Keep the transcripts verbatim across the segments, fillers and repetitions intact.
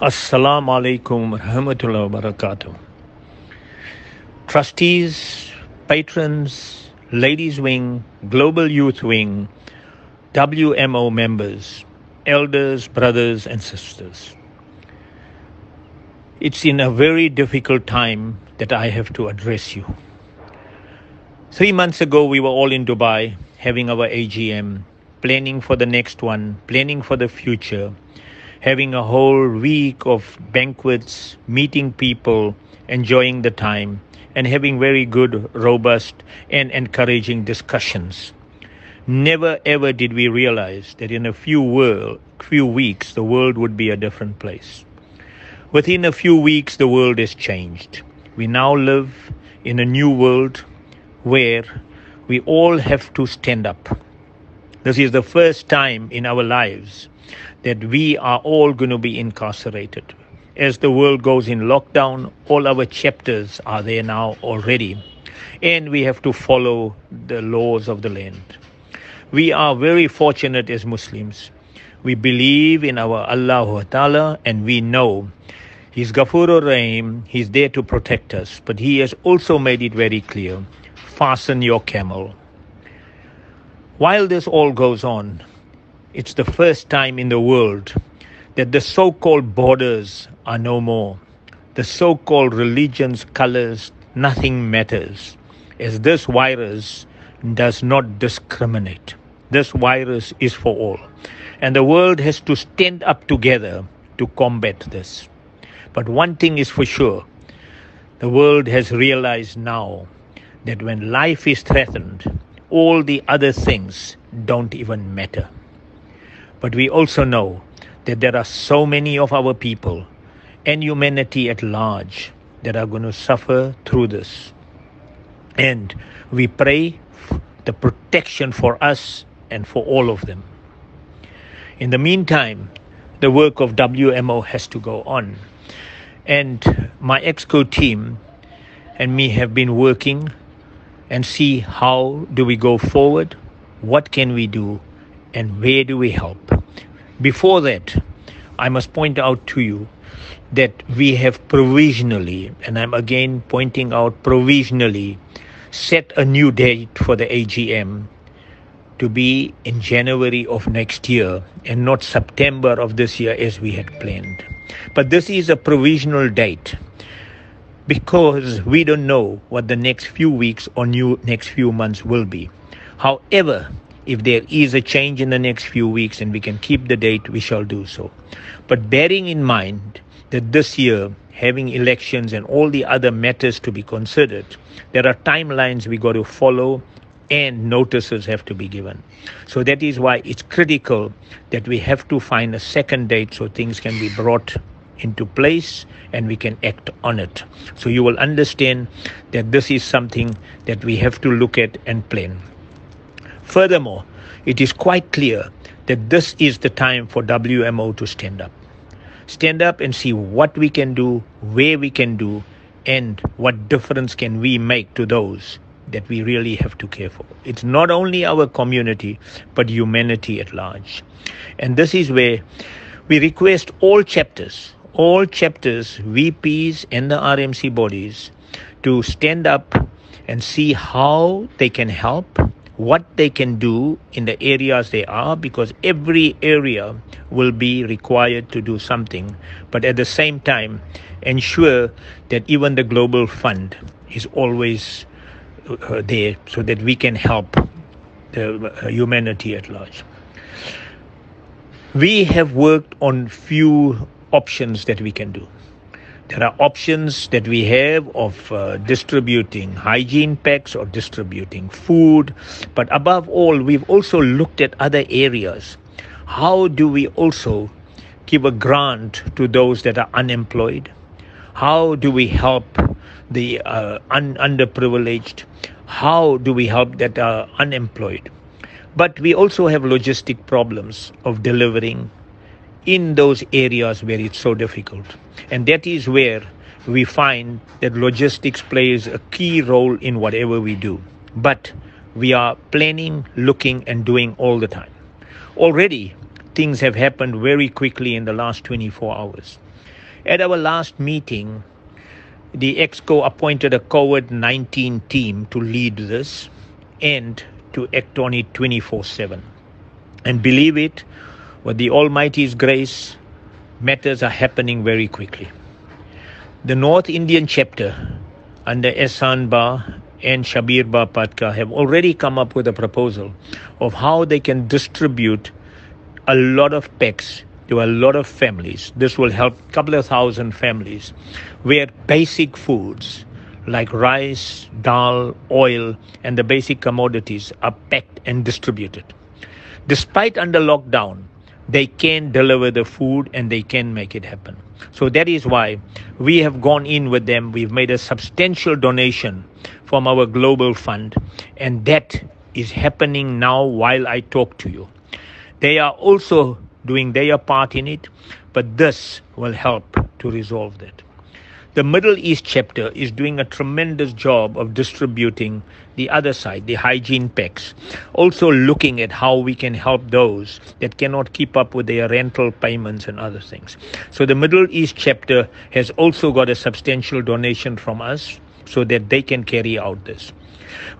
Assalamu alaikum warahmatullahi wabarakatuh. Trustees, patrons, Ladies Wing, Global Youth Wing, W M O members, elders, brothers and sisters. It's in a very difficult time that I have to address you. Three months ago, we were all in Dubai having our A G M, planning for the next one, planning for the future, having a whole week of banquets, meeting people, enjoying the time, and having very good, robust, and encouraging discussions. Never ever did we realize that in a few, world, few weeks, the world would be a different place. Within a few weeks, the world has changed. We now live in a new world where we all have to stand up. This is the first time in our lives that we are all going to be incarcerated. As the world goes in lockdown, all our chapters are there now already, and we have to follow the laws of the land. We are very fortunate as Muslims. We believe in our Allah Ta'ala, and we know He's Gafur al-Rahim, He's there to protect us, but He has also made it very clear, fasten your camel. While this all goes on, it's the first time in the world that the so-called borders are no more. The so-called religions, colors, nothing matters, as this virus does not discriminate. This virus is for all. And the world has to stand up together to combat this. But one thing is for sure, the world has realized now that when life is threatened, all the other things don't even matter. But we also know that there are so many of our people and humanity at large that are going to suffer through this. And we pray the protection for us and for all of them. In the meantime, the work of W M O has to go on. And my EXCO team and me have been working and see how do we go forward, what can we do, and where do we help? Before that, I must point out to you that we have provisionally, and I'm again pointing out provisionally, set a new date for the A G M to be in January of next year and not September of this year as we had planned. But this is a provisional date because we don't know what the next few weeks or new next few months will be. However, if there is a change in the next few weeks and we can keep the date, we shall do so. But bearing in mind that this year, having elections and all the other matters to be considered, there are timelines we got to follow and notices have to be given. So that is why it's critical that we have to find a second date so things can be brought into place and we can act on it. So you will understand that this is something that we have to look at and plan. Furthermore, it is quite clear that this is the time for W M O to stand up. Stand up and see what we can do, where we can do, and what difference can we make to those that we really have to care for. It's not only our community, but humanity at large. And this is where we request all chapters, all chapters, V Ps and the R M C bodies to stand up and see how they can help, what they can do in the areas they are, because every area will be required to do something, but at the same time ensure that even the Global Fund is always uh, there so that we can help the uh, humanity at large. We have worked on few options that we can do. There are options that we have of uh, distributing hygiene packs or distributing food. But above all, we've also looked at other areas. How do we also give a grant to those that are unemployed? How do we help the uh, un underprivileged? How do we help that are unemployed? But we also have logistic problems of delivering in those areas where it's so difficult. And that is where we find that logistics plays a key role in whatever we do. But we are planning, looking, and doing all the time. Already, things have happened very quickly in the last twenty-four hours. At our last meeting, the EXCO appointed a COVID nineteen team to lead this and to act on it twenty-four seven. And believe it, with the Almighty's grace, matters are happening very quickly. The North Indian chapter under Ehsan Ba and Shabir Ba Patka have already come up with a proposal of how they can distribute a lot of packs to a lot of families. This will help a couple of thousand families where basic foods like rice, dal, oil, and the basic commodities are packed and distributed. Despite under lockdown, they can deliver the food and they can make it happen. So that is why we have gone in with them. We've made a substantial donation from our global fund, and that is happening now while I talk to you. They are also doing their part in it, but this will help to resolve that. The Middle East chapter is doing a tremendous job of distributing the other side, the hygiene packs. Also looking at how we can help those that cannot keep up with their rental payments and other things. So the Middle East chapter has also got a substantial donation from us so that they can carry out this.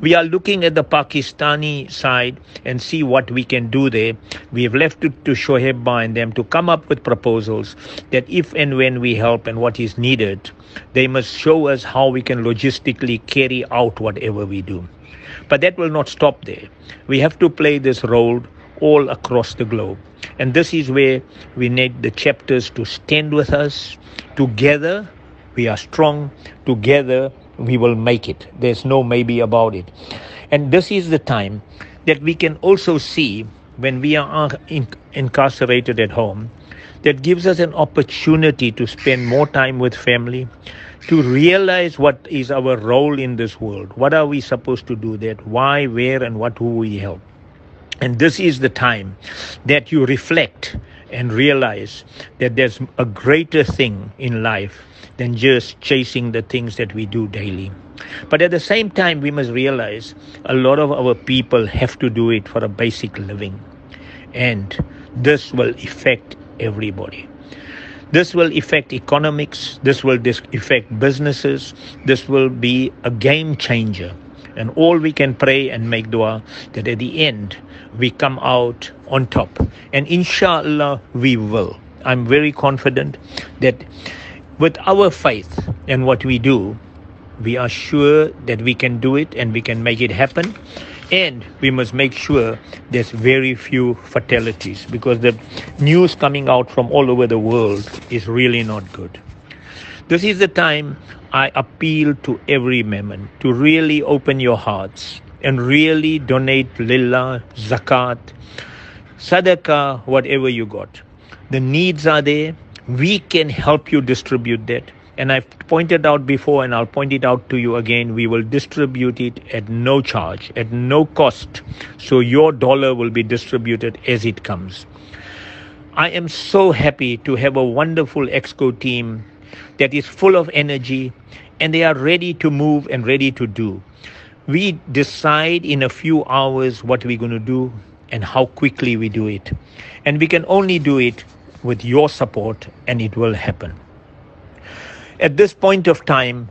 We are looking at the Pakistani side and see what we can do there. We have left it to Shoaib Bhai and them to come up with proposals that if and when we help and what is needed, they must show us how we can logistically carry out whatever we do. But that will not stop there. We have to play this role all across the globe. And this is where we need the chapters to stand with us. Together, we are strong. Together, we will make it. There's no maybe about it. And this is the time that we can also see when we are inc incarcerated at home, that gives us an opportunity to spend more time with family, to realize what is our role in this world. What are we supposed to do that? Why, where, and what do we help? And this is the time that you reflect and realize that there's a greater thing in life than just chasing the things that we do daily. But at the same time, we must realize a lot of our people have to do it for a basic living. And this will affect everybody. This will affect economics. This will affect businesses. This will be a game changer. And all we can pray and make dua that at the end, we come out on top. And inshallah, we will. I'm very confident that with our faith and what we do, we are sure that we can do it and we can make it happen. And we must make sure there's very few fatalities, because the news coming out from all over the world is really not good. This is the time I appeal to every member to really open your hearts and really donate lillah, zakat, sadaqah, whatever you got. The needs are there. We can help you distribute that. And I've pointed out before, and I'll point it out to you again, we will distribute it at no charge, at no cost. So your dollar will be distributed as it comes. I am so happy to have a wonderful EXCO team that is full of energy, and they are ready to move and ready to do. We decide in a few hours what we're going to do and how quickly we do it. And we can only do it with your support, and it will happen. At this point of time,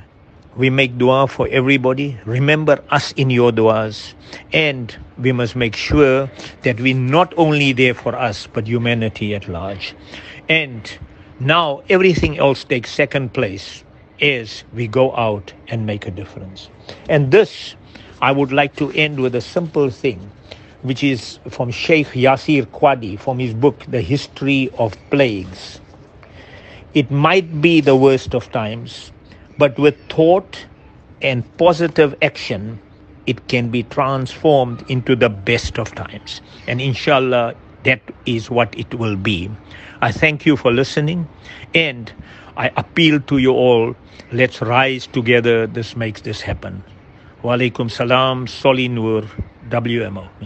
we make dua for everybody. Remember us in your duas, and we must make sure that we're not only there for us, but humanity at large. And now everything else takes second place as we go out and make a difference. And this, I would like to end with a simple thing, which is from Sheikh Yasir Qadhi, from his book, The History of Plagues. It might be the worst of times, but with thought and positive action, it can be transformed into the best of times. And inshallah, that is what it will be. I thank you for listening, and I appeal to you all, let's rise together. This makes this happen. Wa alaikum salam, Suliman Noor, W M O.